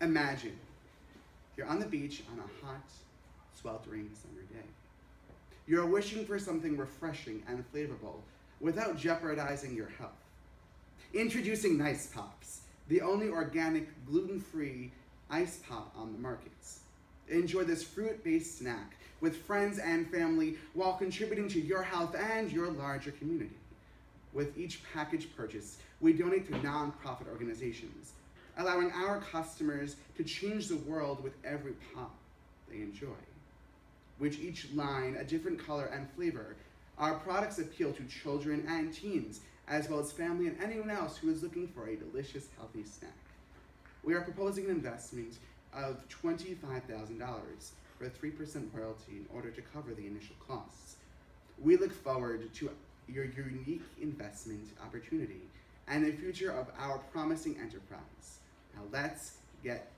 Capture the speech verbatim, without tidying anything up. Imagine you're on the beach on a hot, sweltering summer day. You're wishing for something refreshing and flavorful without jeopardizing your health. Introducing Nice Pops, the only organic, gluten-free ice pop on the markets. Enjoy this fruit-based snack with friends and family while contributing to your health and your larger community. With each package purchase, we donate to nonprofit organizations, allowing our customers to change the world with every pop they enjoy. With each line a different color and flavor, our products appeal to children and teens, as well as family and anyone else who is looking for a delicious, healthy snack. We are proposing an investment of twenty-five thousand dollars for a three percent royalty in order to cover the initial costs. We look forward to your unique investment opportunity and the future of our promising enterprise. Now let's get